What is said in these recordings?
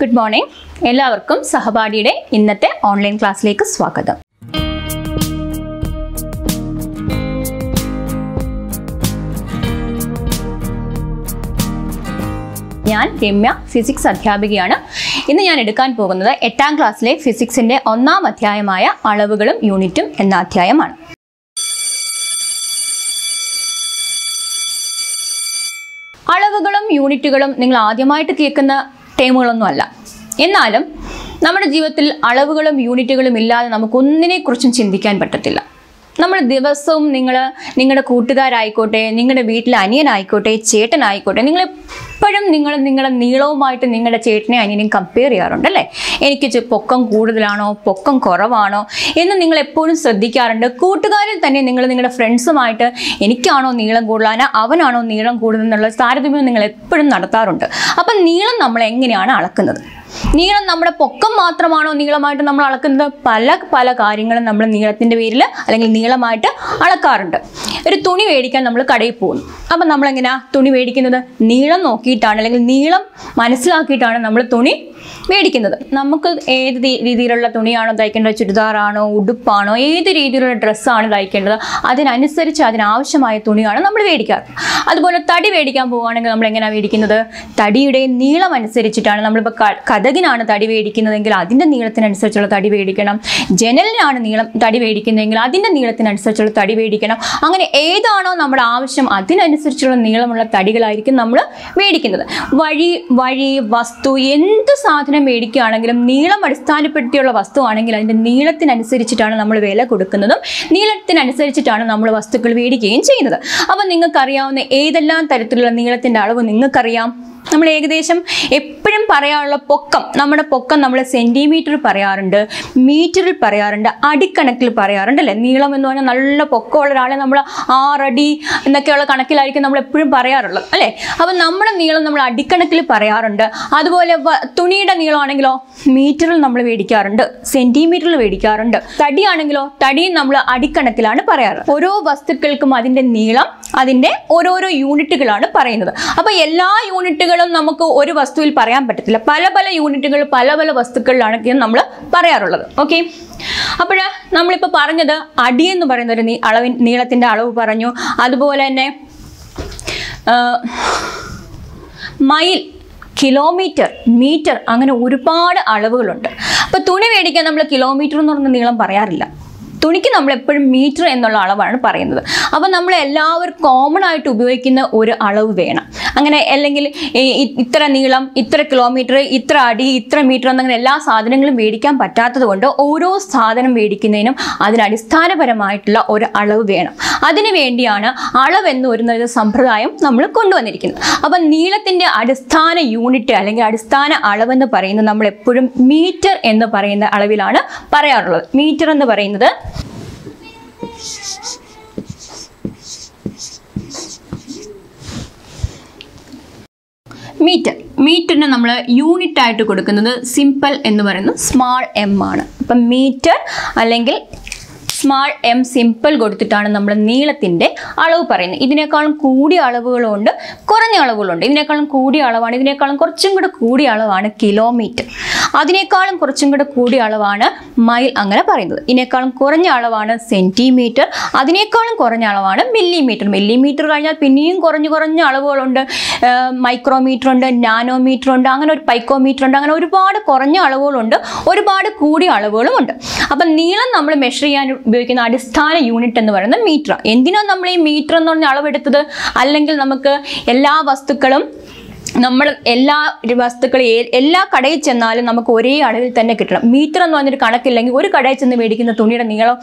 Good morning. എല്ലാവർക്കും സഹപാഠിയുടെ ഇന്നത്തെ online ക്ലാസ്സിലേക്ക് സ്വാഗതം. ഞാൻ രമ്യ ഫിസിക്സ് അധ്യാപികയാണ്. ഇന്ന് ഞാൻ എടുക്കാൻ പോകുന്നത് 8th ക്ലാസ്സിലെ ഫിസിക്സിന്റെ 1st അധ്യായമായ അളവുകളും യൂണിറ്റും എന്ന അധ്യായമാണ്. അളവുകളും യൂണിറ്റുകളും നിങ്ങൾ ആദ്യമായിട്ട് കേൾക്കുന്ന ടേമുകളൊന്നും അല്ല. എന്നാലും നമ്മുടെ ജീവിതത്തിൽ അളവുകളും യൂണിറ്റുകളും ഇല്ലാതെ നമുക്കൊന്നിനെക്കുറിച്ചും ചിന്തിക്കാൻ പറ്റത്തില്ല. നമ്മൾ ദിവസവും നിങ്ങളുടെ കൂട്ടുകാരായിക്കോട്ടെ, നിങ്ങളുടെ വീട്ടിലെ അനിയനായിക്കോട്ടെ, ചേട്ടനായിക്കോട്ടെ, നിങ്ങളെപ്പോഴും നിങ്ങളുടെ നീളവുമായിട്ട് നിങ്ങളുടെ ചേട്ടനെ അനിയനെയും കമ്പയർ ചെയ്യാറുണ്ട് അല്ലേ? എനിക്ക് പൊക്കം കൂടുതലാണോ പൊക്കം കുറവാണോ എന്ന് നിങ്ങളെപ്പോഴും ശ്രദ്ധിക്കാറുണ്ട്. കൂട്ടുകാരിൽ തന്നെ നിങ്ങൾ നിങ്ങളുടെ ഫ്രണ്ട്സുമായിട്ട് എനിക്കാണോ നീളം കൂടുതലാനോ അവനാണോ നീളം കൂടുതൽ എന്നുള്ള താരതമ്യം നിങ്ങൾ എപ്പോഴും നടത്താറുണ്ട്. അപ്പം നീളം നമ്മൾ എങ്ങനെയാണ് അളക്കുന്നത്? നീളം നമ്മുടെ പൊക്കം മാത്രമാണോ നീളമായിട്ട് നമ്മൾ അളക്കുന്നത്? പല പല കാര്യങ്ങളും നമ്മൾ നീളത്തിൻ്റെ പേരിൽ അല്ലെങ്കിൽ നീളമായിട്ട് അളക്കാറുണ്ട്. ഒരു തുണി മേടിക്കാൻ നമ്മൾ കടയിൽ പോകുന്നു. അപ്പം നമ്മളെങ്ങനെയാണ് തുണി മേടിക്കുന്നത്? നീളം നോക്കിയിട്ടാണ് അല്ലെങ്കിൽ നീളം മനസ്സിലാക്കിയിട്ടാണ് നമ്മൾ തുണി മേടിക്കുന്നത്. നമുക്ക് ഏത് രീതിയിലുള്ള തുണിയാണോ തയ്ക്കേണ്ടത്, ചുരിദാറാണോ ഉടുപ്പാണോ ഏത് രീതിയിലുള്ള ഡ്രസ്സാണ് തയ്ക്കേണ്ടത്, അതിനനുസരിച്ച് അതിനാവശ്യമായ തുണിയാണ് നമ്മൾ മേടിക്കാറ്. അതുപോലെ തടി മേടിക്കാൻ പോവുകയാണെങ്കിൽ നമ്മൾ എങ്ങനെയാണ് മേടിക്കുന്നത്? തടിയുടെ നീളം അനുസരിച്ചിട്ടാണ്. നമ്മളിപ്പോൾ കഥകിനാണ് തടി മേടിക്കുന്നതെങ്കിൽ അതിൻ്റെ നീളത്തിനനുസരിച്ചുള്ള തടി മേടിക്കണം. ജനലിനാണ് തടി മേടിക്കുന്നതെങ്കിൽ അതിൻ്റെ നീളത്തിനനുസരിച്ചുള്ള തടി മേടിക്കണം. അങ്ങനെ ഏതാണോ നമ്മുടെ ആവശ്യം അതിനനുസരിച്ചുള്ള നീളമുള്ള തടികളായിരിക്കും നമ്മൾ മേടിക്കുന്നത്. വഴി വസ്തു എന്ത് സാധനം മേടിക്കുകയാണെങ്കിലും നീളം അടിസ്ഥാനപ്പെടുത്തിയുള്ള വസ്തുവാണെങ്കിൽ അതിൻ്റെ നീളത്തിനനുസരിച്ചിട്ടാണ് നമ്മൾ വില കൊടുക്കുന്നതും നീളത്തിനനുസരിച്ചിട്ടാണ് നമ്മൾ വസ്തുക്കൾ മേടിക്കുകയും ചെയ്യുന്നത്. അപ്പം നിങ്ങൾക്കറിയാവുന്ന ഏതെല്ലാം തരത്തിലുള്ള നീളത്തിൻ്റെ അളവ് നിങ്ങൾക്കറിയാം? നമ്മൾ ഏകദേശം എപ്പോഴും പറയാറുള്ള പൊക്കം, നമ്മുടെ പൊക്കം നമ്മൾ സെൻറ്റിമീറ്റർ പറയാറുണ്ട്, മീറ്ററിൽ പറയാറുണ്ട്, അടിക്കണക്കിൽ പറയാറുണ്ട് അല്ലേ? നീളം എന്ന് പറഞ്ഞാൽ നല്ല പൊക്കമുള്ള ഒരാളെ നമ്മൾ 6 അടി എന്നൊക്കെയുള്ള കണക്കിലായിരിക്കും നമ്മൾ എപ്പോഴും പറയാറുള്ളത് അല്ലേ? അപ്പം നമ്മുടെ നീളം നമ്മൾ അടിക്കണക്കിൽ പറയാറുണ്ട്. അതുപോലെ തുണിയുടെ നീളമാണെങ്കിലോ മീറ്ററിൽ നമ്മൾ മേടിക്കാറുണ്ട്, സെൻറ്റിമീറ്ററിൽ മേടിക്കാറുണ്ട്. തടിയാണെങ്കിലോ തടിയും നമ്മൾ അടിക്കണക്കിലാണ് പറയാറ്. ഓരോ വസ്തുക്കൾക്കും അതിൻ്റെ നീളം അതിൻ്റെ ഓരോരോ യൂണിറ്റുകളാണ് പറയുന്നത്. അപ്പോൾ എല്ലാ യൂണിറ്റുകളും നമുക്ക് ഒരു വസ്തുവിൽ പറയാൻ പറ്റത്തില്ല. പല പല യൂണിറ്റുകൾ പല പല വസ്തുക്കളിലാണ് നമ്മൾ പറയാറുള്ളത്. ഓക്കെ, അപ്പോൾ നമ്മളിപ്പോൾ പറഞ്ഞത് അടി എന്ന് പറയുന്ന ഒരു നീളത്തിൻ്റെ അളവ് പറഞ്ഞു. അതുപോലെ തന്നെ മൈൽ, കിലോമീറ്റർ, മീറ്റർ, അങ്ങനെ ഒരുപാട് അളവുകളുണ്ട്. അപ്പോൾ തുണി മേടിക്കാൻ നമ്മൾ കിലോമീറ്റർ എന്ന് പറഞ്ഞ നീളം പറയാറില്ല. തുണിക്ക് നമ്മൾ എപ്പോഴും മീറ്റർ എന്നുള്ള അളവാണ് പറയുന്നത്. അപ്പം നമ്മൾ എല്ലാവരും കോമൺ ആയിട്ട് ഉപയോഗിക്കുന്ന ഒരു അളവ് വേണം. അങ്ങനെ അല്ലെങ്കിൽ ഇത്ര നീളം, ഇത്ര കിലോമീറ്റർ, ഇത്ര അടി, ഇത്ര മീറ്റർ എന്നങ്ങനെ എല്ലാ സാധനങ്ങളും മേടിക്കാൻ പറ്റാത്തത് കൊണ്ട് ഓരോ സാധനം മേടിക്കുന്നതിനും അതിനടിസ്ഥാനപരമായിട്ടുള്ള ഒരു അളവ് വേണം. അതിനു വേണ്ടിയാണ് അളവെന്ന് വരുന്ന സമ്പ്രദായം നമ്മൾ കൊണ്ടുവന്നിരിക്കുന്നത്. അപ്പം നീളത്തിൻ്റെ അടിസ്ഥാന യൂണിറ്റ് അല്ലെങ്കിൽ അടിസ്ഥാന അളവെന്ന് പറയുന്നത് നമ്മൾ എപ്പോഴും മീറ്റർ എന്ന് പറയുന്ന അളവിലാണ് പറയാറുള്ളത്. മീറ്റർ എന്ന് പറയുന്നത് മീറ്ററിന് നമ്മൾ യൂണിറ്റ് ആയിട്ട് കൊടുക്കുന്നത് സിമ്പിൾ എന്ന് പറയുന്ന സ്മാൾ എം ആണ്. അപ്പം മീറ്റർ അല്ലെങ്കിൽ സ്മാൾ എം സിമ്പിൾ കൊടുത്തിട്ടാണ് നമ്മൾ നീളത്തിൻ്റെ അളവ് പറയുന്നത്. ഇതിനേക്കാളും കൂടിയ അളവുകളുണ്ട്, കുറഞ്ഞ അളവുകളുണ്ട്. ഇതിനേക്കാളും കൂടിയ അളവാണ്, ഇതിനേക്കാളും കുറച്ചും കൂടെ കൂടിയ അളവാണ് കിലോമീറ്റർ. അതിനേക്കാളും കുറച്ചും കൂടെ കൂടിയ അളവാണ് മൈൽ, അങ്ങനെ പറയുന്നത്. ഇതിനേക്കാളും കുറഞ്ഞ അളവാണ് സെൻറ്റിമീറ്റർ. അതിനേക്കാളും കുറഞ്ഞ അളവാണ് മില്ലിമീറ്റർ. മില്ലിമീറ്റർ കഴിഞ്ഞാൽ പിന്നെയും കുറഞ്ഞ അളവുകളുണ്ട്. മൈക്രോമീറ്റർ ഉണ്ട്, നാനോമീറ്റർ ഉണ്ട്, അങ്ങനെ ഒരു പൈക്കോമീറ്റർ ഉണ്ട്. അങ്ങനെ ഒരുപാട് കുറഞ്ഞ അളവുകളുണ്ട്, ഒരുപാട് കൂടിയ അളവുകളും ഉണ്ട്. അപ്പം നീളം നമ്മൾ മെഷർ ചെയ്യാൻ ഉപയോഗിക്കുന്ന അടിസ്ഥാന യൂണിറ്റ് എന്ന് പറയുന്നത് മീറ്റർ. എന്തിനാണ് നമ്മൾ ഈ മീറ്റർ എന്ന് പറഞ്ഞ അളവെടുത്തത്? അല്ലെങ്കിൽ നമുക്ക് എല്ലാ വസ്തുക്കളും നമ്മൾ എല്ലാ കടയിൽ ചെന്നാലും നമുക്ക് ഒരേ അളവിൽ തന്നെ കിട്ടണം. മീറ്റർ എന്ന് പറഞ്ഞൊരു കണക്കില്ലെങ്കിൽ ഒരു കടയിൽ ചെന്ന് മേടിക്കുന്ന തുണിയുടെ നീളം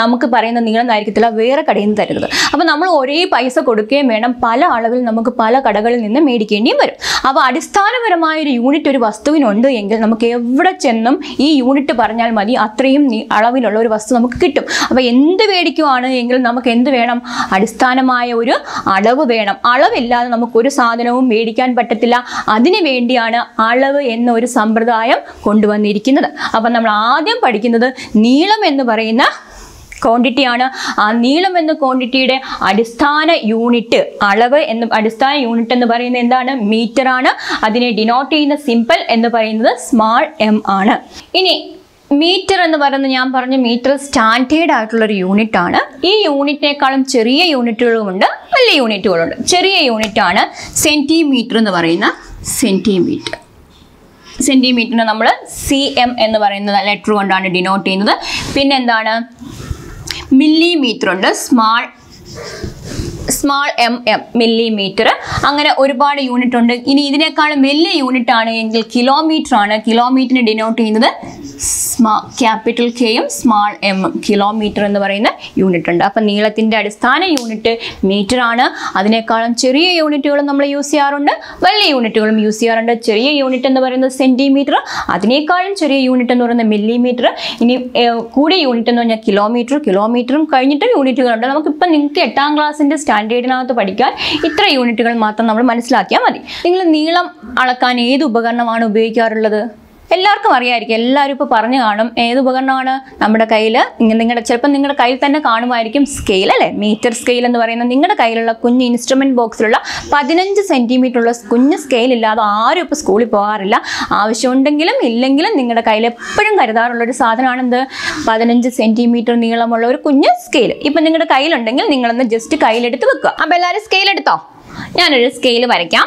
നമുക്ക് പറയുന്ന നീളം ആയിരിക്കത്തില്ല വേറെ കടയിൽ നിന്ന് തരുന്നത്. അപ്പോൾ നമ്മൾ ഒരേ പൈസ കൊടുക്കുകയും വേണം. പല അളവിൽ നമുക്ക് പല കടകളിൽ നിന്ന് മേടിക്കേണ്ടിയും വരും. അപ്പോൾ അടിസ്ഥാനപരമായൊരു യൂണിറ്റ് ഒരു വസ്തുവിനുണ്ട് എങ്കിൽ നമുക്ക് എവിടെ ചെന്നും ഈ യൂണിറ്റ് പറഞ്ഞാൽ മതി, അത്രയും അളവിലുള്ള ഒരു വസ്തു നമുക്ക് കിട്ടും. അപ്പോൾ എന്ത് മേടിക്കുവാണ് എങ്കിൽ നമുക്ക് എന്ത് വേണം? അടിസ്ഥാനമായ ഒരു അളവ് വേണം. അളവില്ലാതെ നമുക്കൊരു സാധനവും മേടിക്കാൻ പറ്റും. അതിനു വേണ്ടിയാണ് അളവ് എന്ന ഒരു സമ്പ്രദായം കൊണ്ടുവന്നിരിക്കുന്നത്. അപ്പം നമ്മൾ ആദ്യം പഠിക്കുന്നത് നീളം എന്ന് പറയുന്ന quantity aanu aa neelam enna quantity ide adisthana unit alavu ennu adisthana unit ennu parayunna endana meter aanu adine denote cheyna symbol ennu parayunna small m aanu ini meter ennu parayunna njan parnju meter standard aayittulla oru unit aanu ee unit nekkalum cheriya unitulum undu valliya unitulum undu cheriya unit aanu centimeter ennu parayunna centimeter centimeter na nammal cm ennu parayunna letter kondana denote cheynathu pinne endana millimeter and small mm millimeter angane orupaadu unit undu ini idinekkalam veliya unit aanu engil kilometer aanu kilometer ne denote cheynathu small capital K um small m kilometer ennu parayna unit undu appo neelathinte adisthana unit meter aanu adinekkalam cheriya unitgal nammal use cheyyarundu veliya unitgalum use cheyyarundu cheriya unit ennu parayna centimeter adinekkalam cheriya unit ennu parayna millimeter ini koodi unit ennu parayna kilometer kilometerum kayinittu unitgalundu namukku ippa ninge 8th class inde standard നാത്ത് പഠിക്കാൻ ഇത്ര യൂണിറ്റുകൾ മാത്രം നമ്മൾ മനസ്സിലാക്കിയാൽ മതി. നിങ്ങൾ നീളം അളക്കാൻ ഏത് ഉപകരണമാണ് ഉപയോഗിക്കാറുള്ളത്? എല്ലാവർക്കും അറിയായിരിക്കും. എല്ലാവരും ഇപ്പോൾ പറഞ്ഞു കാണും ഏത് ഉപകരണമാണ് നമ്മുടെ കയ്യിൽ. നിങ്ങളുടെ ചിലപ്പോൾ നിങ്ങളുടെ കയ്യിൽ തന്നെ കാണുമായിരിക്കും സ്കെയിൽ അല്ലേ, മീറ്റർ സ്കെയിൽ എന്ന് പറയുന്നത്. നിങ്ങളുടെ കയ്യിലുള്ള കുഞ്ഞ് ഇൻസ്ട്രുമെൻറ്റ് ബോക്സിലുള്ള 15 സെൻറ്റിമീറ്റർ ഉള്ള കുഞ്ഞ് സ്കെയിൽ ഇല്ലാതെ ആരും ഇപ്പോൾ സ്കൂളിൽ പോകാറില്ല. ആവശ്യമുണ്ടെങ്കിലും ഇല്ലെങ്കിലും നിങ്ങളുടെ കയ്യിൽ എപ്പോഴും കരുതാറുള്ളൊരു സാധനമാണ് എന്ത്? 15 സെൻറ്റിമീറ്റർ നീളമുള്ള ഒരു കുഞ്ഞ് സ്കെയിൽ. ഇപ്പം നിങ്ങളുടെ കയ്യിലുണ്ടെങ്കിൽ നിങ്ങളൊന്ന് ജസ്റ്റ് കയ്യിലെടുത്ത് വെക്കുക. അപ്പോൾ എല്ലാവരും സ്കെയിൽ എടുത്തോ? ഞാനൊരു സ്കെയിൽ വരയ്ക്കാം.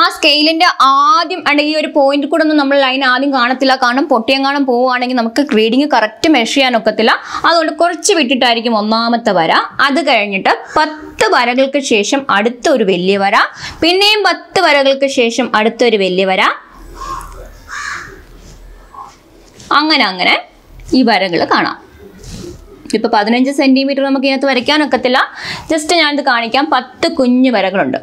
ആ സ്കെയിലിൻ്റെ ആദ്യം അല്ലെങ്കിൽ ഒരു പോയിന്റ് കൂടെ ഒന്നും നമ്മൾ ലൈൻ ആദ്യം കാണത്തില്ല. കാരണം പൊട്ടിയെങ്ങാനും പോവുകയാണെങ്കിൽ നമുക്ക് റീഡിങ് കറക്റ്റ് മെഷർ ചെയ്യാനൊക്കത്തില്ല. അതുകൊണ്ട് കുറച്ച് വിട്ടിട്ടായിരിക്കും ഒന്നാമത്തെ വര. അത് കഴിഞ്ഞിട്ട് 10 വരകൾക്ക് ശേഷം അടുത്തൊരു വലിയ വര, പിന്നെയും 10 വരകൾക്ക് ശേഷം അടുത്തൊരു വലിയ വര, അങ്ങനെ അങ്ങനെ ഈ വരകൾ കാണാം. ഇപ്പോൾ 15 സെൻറ്റിമീറ്റർ നമുക്ക് ഇതിനകത്ത് വരയ്ക്കാനൊക്കത്തില്ല. ജസ്റ്റ് ഞാനിത് കാണിക്കാം. 10 കുഞ്ഞു വരകളുണ്ട്.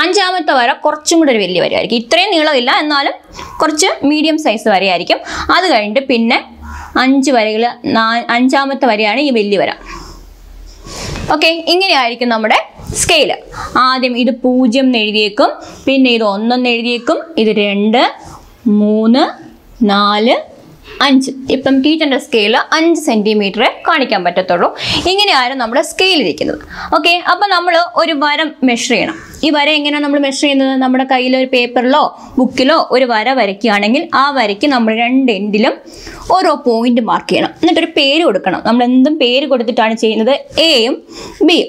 5ാമത്തെ വര കുറച്ചും കൂടെ ഒരു വലിയ വരയായിരിക്കും. ഇത്രയും നീളമില്ല, എന്നാലും കുറച്ച് മീഡിയം സൈസ് വരയായിരിക്കും. അത് കഴിഞ്ഞിട്ട് പിന്നെ 5 വരകൾ, 5ാമത്തെ വരയാണ് ഈ വലിയ വര. ഓക്കെ, ഇങ്ങനെയായിരിക്കും നമ്മുടെ സ്കെയിൽ. ആദ്യം ഇത് 0 എന്ന് എഴുതിയേക്കും, പിന്നെ ഇത് 1 എന്ന് എഴുതിയേക്കും, ഇത് 2, 3, 4, 5. ഇപ്പം ടീച്ചറിൻ്റെ സ്കെയിൽ 5 സെൻറ്റിമീറ്ററെ കാണിക്കാൻ പറ്റത്തുള്ളൂ. ഇങ്ങനെയായിരുന്നു നമ്മുടെ സ്കെയിൽ ഇരിക്കുന്നത്. ഓക്കെ, അപ്പം നമ്മൾ ഒരു വര മെഷർ ചെയ്യണം. ഈ വര എങ്ങനെയാണ് നമ്മൾ മെഷർ ചെയ്യുന്നത്? നമ്മുടെ കയ്യിൽ ഒരു പേപ്പറിലോ ബുക്കിലോ ഒരു വര വരയ്ക്കുകയാണെങ്കിൽ ആ വരയ്ക്ക് നമ്മൾ 2 എൻഡിലും ഓരോ പോയിന്റ് മാർക്ക് ചെയ്യണം. എന്നിട്ടൊരു പേര് കൊടുക്കണം. നമ്മൾ എന്തും പേര് കൊടുത്തിട്ടാണ് ചെയ്യുന്നത്. എയും ബിയും.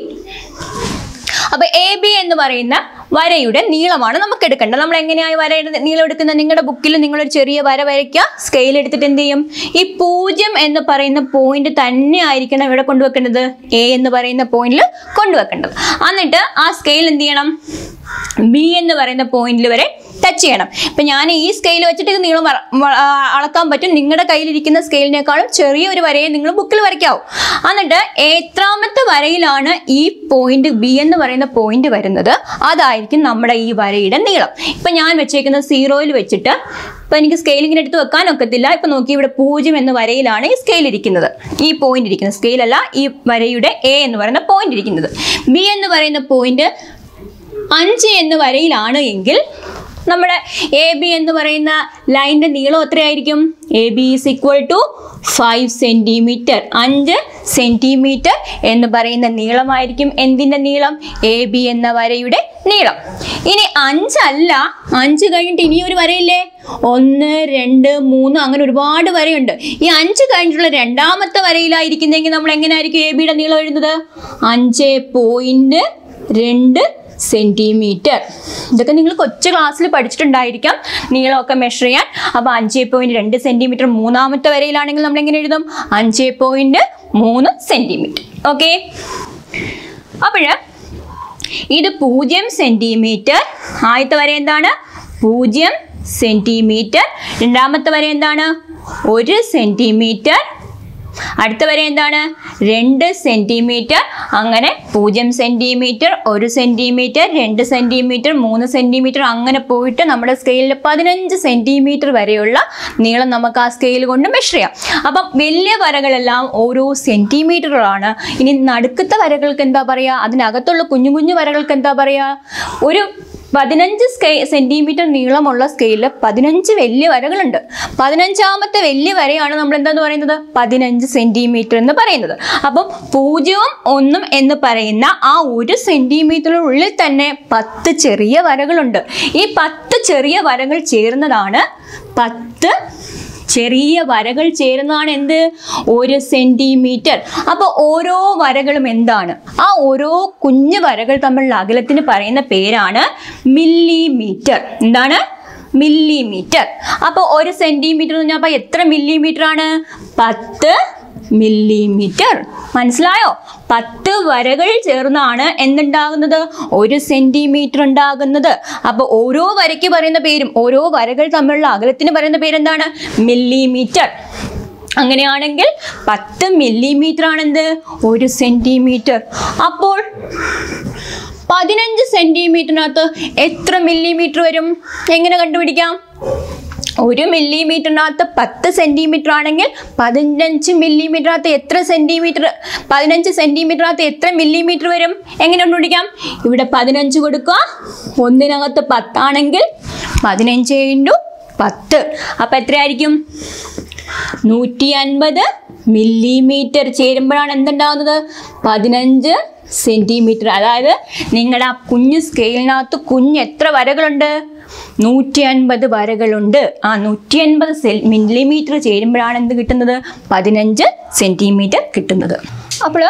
അപ്പോൾ എ ബി എന്ന് പറയുന്ന വരയുടെ നീളമാണ് നമുക്ക് എടുക്കേണ്ടത്. നമ്മൾ എങ്ങനെയായി വരയുടെ നീളം എടുക്കുന്നത്? നിങ്ങളുടെ ബുക്കിൽ നിങ്ങളൊരു ചെറിയ വര വരയ്ക്കുക. സ്കെയിൽ എടുത്തിട്ട് എന്ത് ചെയ്യും? ഈ 0 എന്ന് പറയുന്ന പോയിന്റ് തന്നെ ആയിരിക്കണം ഇവിടെ കൊണ്ടുവെക്കേണ്ടത്, എ എന്ന് പറയുന്ന പോയിന്റിൽ കൊണ്ടുവെക്കേണ്ടത്. എന്നിട്ട് ആ സ്കെയിൽ എന്ത് ചെയ്യണം? ബി എന്ന് പറയുന്ന പോയിന്റിൽ വരെ ടച്ച് ചെയ്യണം. ഇപ്പം ഞാൻ ഈ സ്കെയിൽ വെച്ചിട്ട് ഇത് നീളം അളക്കാൻ പറ്റും. നിങ്ങളുടെ കയ്യിലിരിക്കുന്ന സ്കെയിലിനേക്കാളും ചെറിയൊരു വരയെ നിങ്ങൾ ബുക്കിൽ വരയ്ക്കാവും. എന്നിട്ട് എത്രാമത്തെ വരയിലാണ് ഈ പോയിന്റ് ബി എന്ന് പറയുന്ന പോയിന്റ് വരുന്നത്, അതായിരിക്കും നമ്മുടെ ഈ വരയുടെ നീളം. ഇപ്പം ഞാൻ വെച്ചേക്കുന്ന 0യിൽ വെച്ചിട്ട് ഇപ്പം എനിക്ക് സ്കെയിലിങ്ങനെ എടുത്ത് വെക്കാൻ ഒക്കത്തില്ല. ഇപ്പം നോക്കി, ഇവിടെ 0 എന്ന വരയിലാണ് ഈ സ്കെയിൽ ഇരിക്കുന്നത്, ഈ പോയിന്റ് ഇരിക്കുന്നത്. സ്കെയിലല്ല, ഈ വരയുടെ എ എന്ന് പറയുന്ന പോയിന്റ് ഇരിക്കുന്നത്. ബി എന്ന് പറയുന്ന പോയിന്റ് 5 എന്ന വരയിലാണ് എങ്കിൽ നമ്മുടെ എ ബി എന്ന് പറയുന്ന ലൈനിൻ്റെ നീളം എത്രയായിരിക്കും? A B is equal to 5 centimetre. 5 centimetre എന്ന് പറയുന്ന നീളമായിരിക്കും എന്തിൻ്റെ നീളം? എ ബി എന്ന വരയുടെ നീളം. ഇനി 5 അല്ല, 5 കഴിഞ്ഞിട്ട് ഇനിയൊരു വരയില്ലേ? 1, 2, 3 അങ്ങനെ ഒരുപാട് വരയുണ്ട്. ഈ 5 കഴിഞ്ഞിട്ടുള്ള 2ാമത്തെ വരയിലായിരിക്കുന്നെങ്കിൽ നമ്മൾ എങ്ങനെയായിരിക്കും എ ബിയുടെ നീളം എഴുതുന്നത്? 5.2 സെൻറ്റിമീറ്റർ. ഇതൊക്കെ നിങ്ങൾ കൊച്ചു ക്ലാസ്സിൽ പഠിച്ചിട്ടുണ്ടായിരിക്കാം, നീളമൊക്കെ മെഷർ ചെയ്യാൻ. അപ്പോൾ 5.2 സെൻറ്റിമീറ്റർ. 3ാമത്തെ വരയിലാണെങ്കിൽ നമ്മൾ എങ്ങനെ എഴുതും? 5.3 സെൻറ്റിമീറ്റർ. ഓക്കെ, അപ്പോൾ ഇത് 0 സെൻറ്റിമീറ്റർ. ആദ്യത്തെ വര എന്താണ്? 0 സെൻറ്റിമീറ്റർ. 2ാമത്തെ വര എന്താണ്? 1 സെൻറ്റിമീറ്റർ. അടുത്ത വരെ എന്താണ്? 2 സെൻറ്റിമീറ്റർ. അങ്ങനെ 0 സെൻറ്റിമീറ്റർ, 1 സെൻറ്റിമീറ്റർ, 2 സെൻറ്റിമീറ്റർ, 3 സെൻറ്റിമീറ്റർ അങ്ങനെ പോയിട്ട് നമ്മുടെ സ്കെയിലിൽ 15 സെൻറ്റിമീറ്റർ വരെയുള്ള നീളം നമുക്ക് ആ സ്കെയിൽ കൊണ്ട് മെഷർ ചെയ്യാം. അപ്പം വലിയ വരകളെല്ലാം ഓരോ സെൻറ്റിമീറ്ററുകളാണ്. ഇനി നടുക്കത്തെ വരകൾക്ക് എന്താ പറയുക? അതിനകത്തുള്ള കുഞ്ഞു കുഞ്ഞു വരകൾക്ക് എന്താ പറയുക? ഒരു പതിനഞ്ച് സെന്റിമീറ്റർ നീളമുള്ള സ്കെയിലിൽ 15 വലിയ വരകളുണ്ട്. 15ാമത്തെ വലിയ വരയാണ് നമ്മൾ എന്താന്ന് പറയുന്നത്? 15 സെന്റിമീറ്റർ എന്ന് പറയുന്നത്. അപ്പം 0, 1 എന്ന് പറയുന്ന ആ 1 സെന്റിമീറ്ററിനുള്ളിൽ തന്നെ 10 ചെറിയ വരകളുണ്ട്. ഈ 10 ചെറിയ വരകൾ ചേരുന്നതാണ് 10 ചെറിയ വരകൾ ചേരുന്നതാണ് എന്ത്? 1 സെന്റിമീറ്റർ. അപ്പോൾ ഓരോ വരകളും എന്താണ്? ആ ഓരോ കുഞ്ഞു വരകൾ തമ്മിലുള്ള അകലത്തിന് പറയുന്ന പേരാണ് മില്ലിമീറ്റർ. എന്താണ്? മില്ലിമീറ്റർ. അപ്പോൾ 1 സെന്റിമീറ്റർ എന്ന് പറഞ്ഞാൽ എത്ര മില്ലിമീറ്റർ ആണ്? 10 മില്ലിമീറ്റർ. മനസ്സിലായോ? 10 വരകൾ ചേർന്നാണ് എന്തുണ്ടാകുന്നത്? 1 സെന്റിമീറ്റർ ഉണ്ടാകുന്നത്. അപ്പോൾ ഓരോ വരയ്ക്ക് പറയുന്ന പേരും ഓരോ വരകൾ തമ്മിലുള്ള അകലത്തിന് പറയുന്ന പേരെന്താണ്? മില്ലിമീറ്റർ. അങ്ങനെയാണെങ്കിൽ 10 മില്ലിമീറ്റർ ആണെന്ത്? 1 സെന്റിമീറ്റർ. അപ്പോൾ 15 സെന്റിമീറ്ററിനകത്ത് എത്ര മില്ലിമീറ്റർ വരും? എങ്ങനെ കണ്ടുപിടിക്കാം? 1 മില്ലിമീറ്ററിനകത്ത് 10 സെന്റിമീറ്റർ ആണെങ്കിൽ 15 മില്ലിമീറ്ററിനകത്ത് എത്ര സെന്റിമീറ്റർ? 15 സെന്റിമീറ്ററിനകത്ത് എത്ര മില്ലിമീറ്റർ വരും? എങ്ങനെ കണ്ടുപിടിക്കാം? ഇവിടെ 15 കൊടുക്കുക, 1-നകത്ത് 10 ആണെങ്കിൽ 15×10. അപ്പം എത്രയായിരിക്കും? 150 മില്ലിമീറ്റർ ചേരുമ്പോഴാണ് എന്തുണ്ടാകുന്നത്? 15 സെന്റിമീറ്റർ. അതായത് നിങ്ങളുടെ ആ കുഞ്ഞ് സ്കെയിലിനകത്ത് കുഞ്ഞ് എത്ര വരകളുണ്ട്? 150 വരകളുണ്ട്. ആ 150 മില്ലിമീറ്റർ ചേരുമ്പോഴാണ് എന്ത് കിട്ടുന്നത്? 15 സെന്റിമീറ്റർ കിട്ടുന്നത്. അപ്പോൾ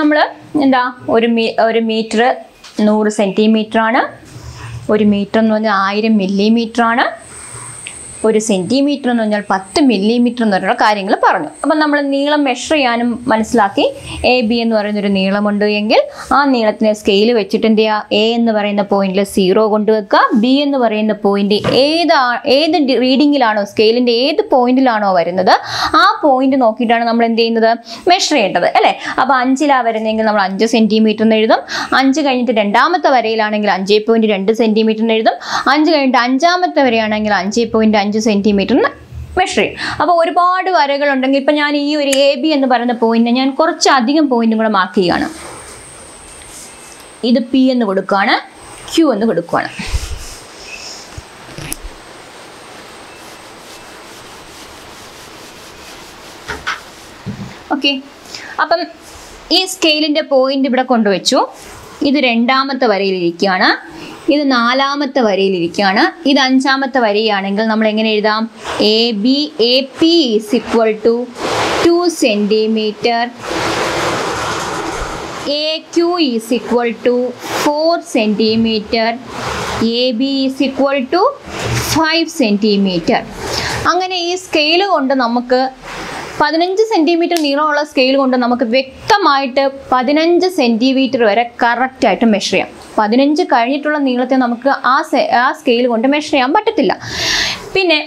നമ്മൾ എന്താ, ഒരു മീറ്റർ 100 സെന്റിമീറ്ററാണ്. 1 മീറ്റർ എന്ന് പറഞ്ഞാൽ 1000 മില്ലിമീറ്ററാണ്. 1 സെന്റിമീറ്റർ എന്ന് പറഞ്ഞാൽ 10 മില്ലിമീറ്റർ എന്ന് പറഞ്ഞ കാര്യങ്ങൾ പറഞ്ഞു. അപ്പം നമ്മൾ നീളം മെഷർ ചെയ്യാനും മനസ്സിലാക്കി. AB എന്ന് പറയുന്നൊരു നീളമുണ്ട് എങ്കിൽ ആ നീളത്തിനെ സ്കെയിൽ വെച്ചിട്ട് എന്ത് ചെയ്യുക? A എന്ന് പറയുന്ന പോയിന്റിൽ 0 കൊണ്ടുവെക്കുക. B എന്ന് പറയുന്ന പോയിന്റ് ഏത് റീഡിങ്ങിലാണോ സ്കെയിലിൻ്റെ ഏത് പോയിന്റിലാണോ വരുന്നത് ആ പോയിന്റ് നോക്കിയിട്ടാണ് നമ്മൾ എന്ത് ചെയ്യുന്നത്? മെഷർ ചെയ്യേണ്ടത്, അല്ലേ? അപ്പോൾ 5ലാണ് വരുന്നതെങ്കിൽ നമ്മൾ 5 സെന്റിമീറ്റർ എന്ന് എഴുതും. 5 കഴിഞ്ഞിട്ട് രണ്ടാമത്തെ വരയിലാണെങ്കിൽ 5.2 സെന്റിമീറ്റർ എന്ന് എഴുതും. 5 കഴിഞ്ഞിട്ട് 5ാമത്തെ വരയാണെങ്കിൽ 5.5 സെന്റിമീറ്ററിന് മെഷർ ചെയ്യും. അപ്പോൾ ഒരുപാട് വരകളുണ്ടെങ്കിൽ ഇപ്പം ഞാൻ ഈ ഒരു AB എന്ന് പറയുന്ന പോയിന്റിന് ഞാൻ കുറച്ചധികം പോയിന്റും കൂടെ മാർക്ക് ചെയ്യുകയാണ്. ഇത് P എന്ന് കൊടുക്കുകയാണ്, Q എന്ന് കൊടുക്കുകയാണ്. ഓക്കെ, അപ്പം ഈ സ്കെയിലിൻ്റെ പോയിന്റ് ഇവിടെ കൊണ്ടുവച്ചു. ഇത് 2ാമത്തെ വരയിലിരിക്കുകയാണ്, ഇത് 4ാമത്തെ വരയിലിരിക്കുകയാണ്, ഇത് 5ാമത്തെ വരയാണെങ്കിൽ നമ്മൾ എങ്ങനെ എഴുതാം? AB AP = 2 centimetre, AQ = 4 centimetre, AB = 5 centimetre. അങ്ങനെ ഈ സ്കെയിൽ കൊണ്ട് നമുക്ക് 15 സെന്റിമീറ്റർ നീളമുള്ള സ്കെയിൽ കൊണ്ട് നമുക്ക് വ്യക്തമായിട്ട് 15 സെന്റിമീറ്റർ വരെ കറക്റ്റായിട്ട് മെഷർ ചെയ്യാം. 15 കഴിഞ്ഞിട്ടുള്ള നീളത്തെ നമുക്ക് ആ സ്കെയിൽ കൊണ്ട് മെഷർ ചെയ്യാൻ പറ്റത്തില്ല. പിന്നെ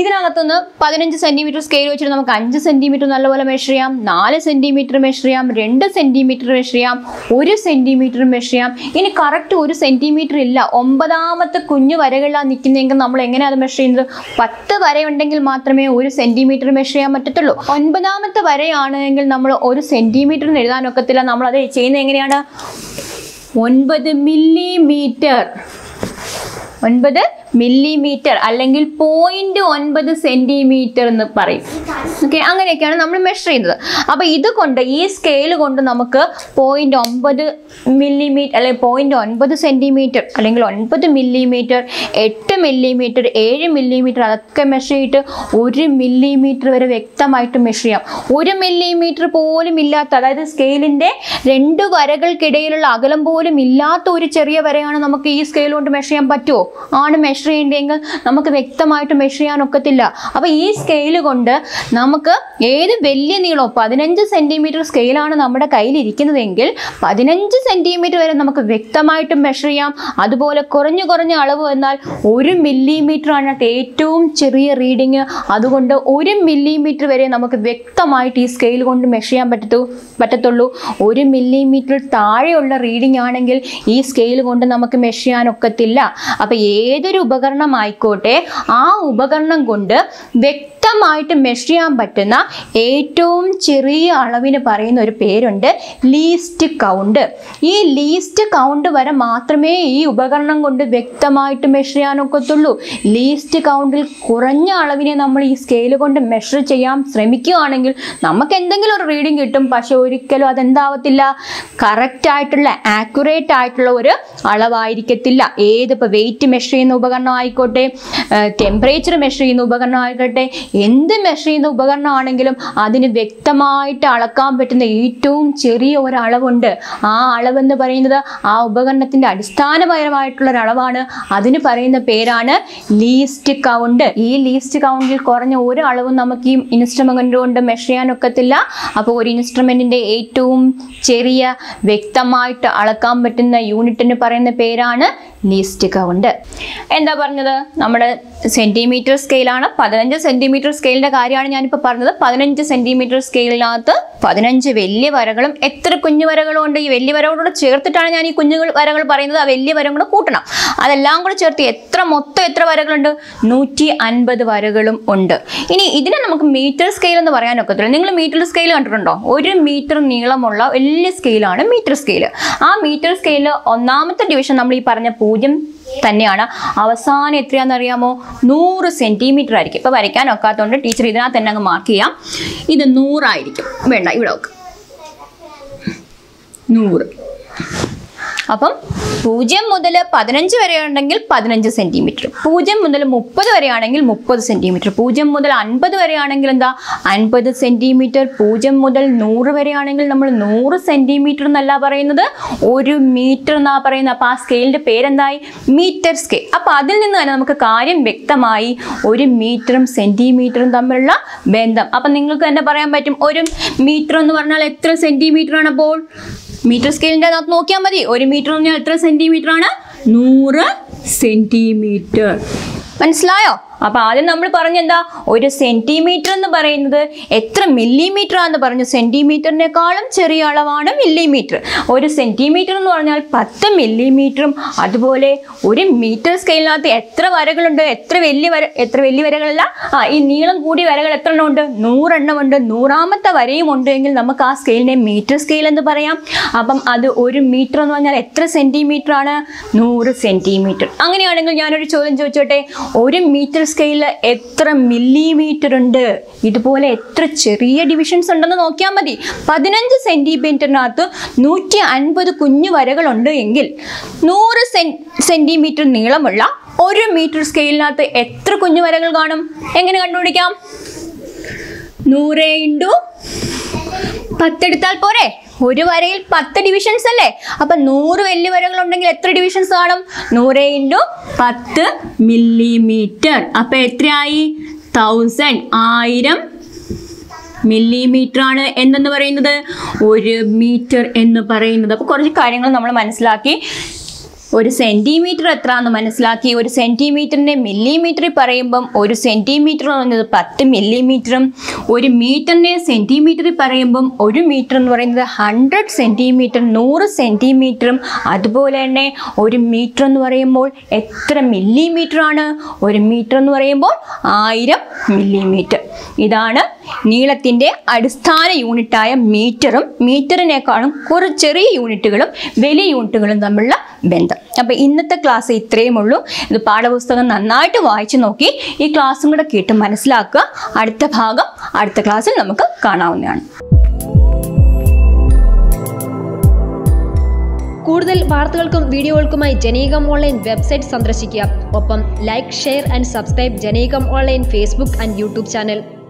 ഇതിനകത്തുനിന്ന് 15 സെന്റിമീറ്റർ സ്കെയിൽ വെച്ചിട്ട് നമുക്ക് 5 സെന്റിമീറ്റർ നല്ലപോലെ മെഷർ ചെയ്യാം, 4 സെന്റിമീറ്റർ മെഷർ ചെയ്യാം, 2 സെന്റിമീറ്റർ മെഷർ ചെയ്യാം, 1 സെന്റിമീറ്റർ മെഷർ ചെയ്യാം. ഇനി കറക്റ്റ് 1 സെന്റിമീറ്റർ ഇല്ല, 9ാമത്തെ കുഞ്ഞു വരകളിലാണ് നിൽക്കുന്നതെങ്കിൽ നമ്മൾ എങ്ങനെയാണ് അത് മെഷർ ചെയ്യുന്നത്? 10 വരയുണ്ടെങ്കിൽ മാത്രമേ 1 സെന്റിമീറ്റർ മെഷർ ചെയ്യാൻ പറ്റത്തുള്ളൂ. 9ാമത്തെ വരയാണെങ്കിൽ നമ്മൾ 1 സെന്റിമീറ്ററിന് എഴുതാനൊക്കത്തില്ല. നമ്മളത് ചെയ്യുന്നത് എങ്ങനെയാണ്? 9 മില്ലിമീറ്റർ, 9 മില്ലിമീറ്റർ അല്ലെങ്കിൽ 0.9 സെന്റിമീറ്റർ എന്ന് പറയും. ഓക്കെ, അങ്ങനെയൊക്കെയാണ് നമ്മൾ മെഷർ ചെയ്യുന്നത്. അപ്പോൾ ഇതുകൊണ്ട് ഈ സ്കെയിൽ കൊണ്ട് നമുക്ക് 0.9 മില്ലിമീറ്റർ അല്ലെങ്കിൽ 0.9 സെന്റിമീറ്റർ അല്ലെങ്കിൽ 9 മില്ലിമീറ്റർ, 8 മില്ലിമീറ്റർ, 7 മില്ലിമീറ്റർ അതൊക്കെ മെഷർ ചെയ്തിട്ട് 1 മില്ലിമീറ്റർ വരെ വ്യക്തമായിട്ട് മെഷർ ചെയ്യാം. 1 മില്ലിമീറ്റർ പോലും ഇല്ലാത്ത, അതായത് സ്കെയിലിൻ്റെ 2 വരകൾക്കിടയിലുള്ള അകലം പോലും ഇല്ലാത്ത ഒരു ചെറിയ വരയാണ് നമുക്ക് ഈ സ്കെയിൽ കൊണ്ട് മെഷർ ചെയ്യാൻ പറ്റുമോ? ആണ് മെഷർ ചെയ്യേണ്ടെങ്കിൽ നമുക്ക് വ്യക്തമായിട്ട് മെഷർ ചെയ്യാനൊക്കത്തില്ല. അപ്പോൾ ഈ സ്കെയിൽ കൊണ്ട് നമുക്ക് ഏത് വലിയ നീളവും, 15 സെന്റിമീറ്റർ സ്കെയിലാണ് നമ്മുടെ കയ്യിലിരിക്കുന്നതെങ്കിൽ 15 സെന്റിമീറ്റർ വരെ നമുക്ക് വ്യക്തമായിട്ട് മെഷർ ചെയ്യാം. അതുപോലെ കുറഞ്ഞു കുറഞ്ഞ അളവ് എന്നാൽ 1 മില്ലിമീറ്റർ ആണ് ഏറ്റവും ചെറിയ റീഡിങ്. അതുകൊണ്ട് 1 മില്ലിമീറ്റർ വരെ നമുക്ക് വ്യക്തമായിട്ട് ഈ സ്കെയിൽ കൊണ്ട് മെഷർ ചെയ്യാൻ പറ്റത്തുള്ളൂ. 1 മില്ലിമീറ്റർ താഴെയുള്ള റീഡിങ് ആണെങ്കിൽ ഈ സ്കെയിൽ കൊണ്ട് നമുക്ക് മെഷർ ചെയ്യാനൊക്കത്തില്ല. അപ്പോൾ ഏതൊരു ഉപകരണം ആയിക്കോട്ടെ, ആ ഉപകരണം കൊണ്ട് കൃത്യമായിട്ട് മെഷർ ചെയ്യാൻ പറ്റുന്ന ഏറ്റവും ചെറിയ അളവിനെ പറയുന്ന ഒരു പേരുണ്ട് ലീസ്റ്റ് കൗണ്ട്. ഈ ലീസ്റ്റ് കൗണ്ട് വരെ മാത്രമേ ഈ ഉപകരണം കൊണ്ട് വ്യക്തമായിട്ട് മെഷർ ചെയ്യാനൊക്കത്തുള്ളൂ. ലീസ്റ്റ് കൗണ്ടിൽ കുറഞ്ഞ അളവിനെ നമ്മൾ ഈ സ്കെയിൽ കൊണ്ട് മെഷർ ചെയ്യാൻ ശ്രമിക്കുകയാണെങ്കിൽ നമുക്ക് എന്തെങ്കിലും ഒരു റീഡിങ് കിട്ടും, പക്ഷെ ഒരിക്കലും അതെന്താവത്തില്ല കറക്റ്റ് ആയിട്ടുള്ള ആക്യുറേറ്റ് ആയിട്ടുള്ള ഒരു അളവായിരിക്കത്തില്ല. ഏതിപ്പോൾ വെയിറ്റ് മെഷർ ചെയ്യുന്ന ഉപകരണം ആയിക്കോട്ടെ, ടെമ്പറേച്ചർ മെഷർ ചെയ്യുന്ന ഉപകരണം ആയിക്കോട്ടെ, എന്ത് മെഷർ ചെയ്യുന്ന ഉപകരണമാണെങ്കിലും അതിന് വ്യക്തമായിട്ട് അളക്കാൻ പറ്റുന്ന ഏറ്റവും ചെറിയ ഒരു അളവുണ്ട്. ആ അളവെന്ന് പറയുന്നത് ആ ഉപകരണത്തിൻ്റെ അടിസ്ഥാനപരമായിട്ടുള്ള ഒരളവാണ്. അതിന് പറയുന്ന പേരാണ് ലീസ്റ്റ് കൗണ്ട്. ഈ ലീസ്റ്റ് കൗണ്ടിൽ കുറഞ്ഞ ഒരു അളവും നമുക്ക് ഈ ഇൻസ്ട്രുമെൻ്റ് കൊണ്ട് മെഷർ ചെയ്യാനൊക്കത്തില്ല. അപ്പോൾ ഒരു ഇൻസ്ട്രുമെൻറ്റിൻ്റെ ഏറ്റവും ചെറിയ വ്യക്തമായിട്ട് അളക്കാൻ പറ്റുന്ന യൂണിറ്റിന് പറയുന്ന പേരാണ് ലീസ്റ്റ് കൗണ്ട്. എന്താ പറഞ്ഞത്? നമ്മുടെ സെൻറ്റിമീറ്റർ സ്കെയിലാണ്. 15 സെൻറ്റിമീറ്റർ സ്കെയിലിൻ്റെ കാര്യമാണ് ഞാനിപ്പോൾ പറഞ്ഞത്. 15 സെൻറ്റിമീറ്റർ സ്കെയിലിനകത്ത് 15 വലിയ വരകളും എത്ര കുഞ്ഞു വരകളും ഉണ്ട്. ഈ വലിയ വരകളോട് ചേർത്തിട്ടാണ് ഞാൻ ഈ കുഞ്ഞു വരകൾ പറയുന്നത്. ആ വലിയ വരം കൂടെ കൂട്ടണം, അതെല്ലാം കൂടെ ചേർത്ത് മൊത്തം എത്ര വരകളുണ്ട്? 150 വരകളും ഉണ്ട്. ഇനി ഇതിനെ നമുക്ക് മീറ്റർ സ്കെയിൽ എന്ന് പറയാനൊക്കത്തില്ല. നിങ്ങൾ മീറ്റർ സ്കെയിൽ കണ്ടിട്ടുണ്ടോ? 1 മീറ്റർ നീളമുള്ള വലിയ സ്കെയിലാണ് മീറ്റർ സ്കെയിൽ. ആ മീറ്റർ സ്കെയിൽ 1ാമത്തെ ഡിവിഷൻ നമ്മൾ ഈ പറഞ്ഞ 0 തന്നെയാണ്. അവസാനം എത്രയാണെന്നറിയാമോ? 100 സെൻറ്റിമീറ്റർ ആയിരിക്കും. ഇപ്പോൾ വരയ്ക്കാൻ ഒക്കാത്തതുകൊണ്ട് ടീച്ചർ ഇതിനകത്ത് തന്നെ അങ്ങ് മാർക്ക് ചെയ്യാം. ഇത് 100 ആയിരിക്കും. വേണ്ട, ഇവിടെ നോക്ക് 100. അപ്പം 0 മുതൽ 15 വരെ ഉണ്ടെങ്കിൽ 15 സെൻറ്റിമീറ്റർ, 0 മുതൽ 30 വരെയാണെങ്കിൽ 30 സെൻറ്റിമീറ്റർ, 0 മുതൽ 50 വരെയാണെങ്കിൽ എന്താ 50 സെൻറ്റിമീറ്റർ, 0 മുതൽ 100 വരെയാണെങ്കിൽ നമ്മൾ 100 സെൻറ്റിമീറ്റർ എന്നല്ല പറയുന്നത്, 1 മീറ്റർ എന്നാ പറയുന്നത്. അപ്പോൾ ആ സ്കെയിലിൻ്റെ പേരെന്തായി? Metre scale. അപ്പോൾ അതിൽ നിന്ന് തന്നെ നമുക്ക് കാര്യം വ്യക്തമായി 1 മീറ്ററും സെൻറ്റിമീറ്ററും തമ്മിലുള്ള ബന്ധം. അപ്പം നിങ്ങൾക്ക് തന്നെ പറയാൻ പറ്റും 1 മീറ്റർ എന്ന് പറഞ്ഞാൽ എത്ര സെൻറ്റിമീറ്റർ ആണ്. അപ്പോൾ മീറ്റർ സ്കെയിലിൻ്റെ അകത്ത് നോക്കിയാൽ മതി 1 മീറ്റർ എന്ന് പറഞ്ഞാൽ എത്ര സെൻറ്റിമീറ്റർ ആണ്? 100 സെൻറ്റിമീറ്റർ. മനസ്സിലായോ? അപ്പോൾ ആദ്യം നമ്മൾ പറഞ്ഞെന്താ, 1 സെൻറ്റിമീറ്റർ എന്ന് പറയുന്നത് എത്ര മില്ലിമീറ്റർ ആണെന്ന് പറഞ്ഞു. സെൻറ്റിമീറ്ററിനേക്കാളും ചെറിയ അളവാണ് മില്ലിമീറ്റർ. 1 സെൻറ്റിമീറ്റർ എന്ന് പറഞ്ഞാൽ 10 മില്ലിമീറ്ററും അതുപോലെ 1 മീറ്റർ സ്കെയിലിനകത്ത് എത്ര വരകളുണ്ട്? എത്ര വലിയ വരകളല്ല, ഈ നീളം കൂടിയ വരകൾ എത്ര എണ്ണം ഉണ്ട്? 100 എണ്ണം ഉണ്ട്. 100ാമത്തെ വരയും ഉണ്ടെങ്കിൽ നമുക്ക് ആ സ്കെയിലിനെ മീറ്റർ സ്കെയിൽ എന്ന് പറയാം. അപ്പം അത് 1 മീറ്റർ എന്ന് പറഞ്ഞാൽ എത്ര സെൻറ്റിമീറ്റർ ആണ്? 100 സെൻറ്റിമീറ്റർ. അങ്ങനെയാണെങ്കിൽ ഞാനൊരു ചോദ്യം ചോദിച്ചോട്ടെ, 1 മീറ്റർ സ്കെയിലിൽ എത്ര മില്ലിമീറ്റർ ഉണ്ട്? ഇതുപോലെ എത്ര ചെറിയ ഡിവിഷൻസ് ഉണ്ടെന്ന് നോക്കിയാൽ മതി. 15 സെൻറ്റിമീറ്ററിനകത്ത് 150 കുഞ്ഞു വരകളുണ്ട് എങ്കിൽ 100 സെൻറ്റിമീറ്റർ നീളമുള്ള 1 മീറ്റർ സ്കെയിലിനകത്ത് എത്ര കുഞ്ഞു വരകൾ കാണും? എങ്ങനെ കണ്ടുപിടിക്കാം? 100 × 10 എടുത്താൽ പോരെ? ഒരു വരയിൽ 10 ഡിവിഷൻസ് അല്ലേ? അപ്പം 100 വലിയ വരകളുണ്ടെങ്കിൽ എത്ര ഡിവിഷൻസ് കാണും? 100 × 10 മില്ലിമീറ്റർ. അപ്പം എത്രയായി? 1000, 1000 മില്ലിമീറ്റർ ആണ് എന്തെന്ന് പറയുന്നത് 1 മീറ്റർ എന്ന് പറയുന്നത്. അപ്പോൾ കുറച്ച് കാര്യങ്ങൾ നമ്മൾ മനസ്സിലാക്കി. 1 സെൻറ്റിമീറ്റർ എത്ര എന്ന് മനസ്സിലാക്കി. 1 സെൻറ്റിമീറ്ററിനെ മില്ലിമീറ്ററിൽ പറയുമ്പം 1 സെൻറ്റിമീറ്റർ എന്ന് പറയുന്നത് 10 മില്ലിമീറ്ററും 1 മീറ്ററിനെ സെൻറ്റിമീറ്ററിൽ പറയുമ്പം 1 മീറ്റർ എന്ന് പറയുന്നത് 100 സെൻറ്റിമീറ്റർ, 100 സെൻറ്റിമീറ്ററും അതുപോലെ തന്നെ 1 മീറ്റർ എന്ന് പറയുമ്പോൾ എത്ര മില്ലിമീറ്റർ ആണ്? 1 മീറ്റർ എന്ന് പറയുമ്പോൾ 1000 മില്ലിമീറ്റർ. ഇതാണ് നീളത്തിൻ്റെ അടിസ്ഥാന യൂണിറ്റായ മീറ്ററും മീറ്ററിനേക്കാളും കുറേ ചെറിയ യൂണിറ്റുകളും വലിയ യൂണിറ്റുകളും തമ്മിലുള്ള ബന്ധം. അപ്പോൾ ഇന്നത്തെ ക്ലാസ് ഇത്രയും ഉള്ളൂ. ഇത് പാഠപുസ്തകം നന്നായിട്ട് വായിച്ചു നോക്കി ഈ ക്ലാസ്സും കൂടെ കേട്ട് മനസ്സിലാക്കുക. അടുത്ത ഭാഗം അടുത്ത ക്ലാസ്സിൽ നമുക്ക് കാണാവുന്നതാണ്. കൂടുതൽ വാർത്തകൾക്കും വീഡിയോകൾക്കുമായി ജനീകം ഓൺലൈൻ വെബ്സൈറ്റ് സന്ദർശിക്കുക. ഒപ്പം ലൈക്ക്, ഷെയർ ആൻഡ് സബ്സ്ക്രൈബ് ജനീകം online Facebook and YouTube channel.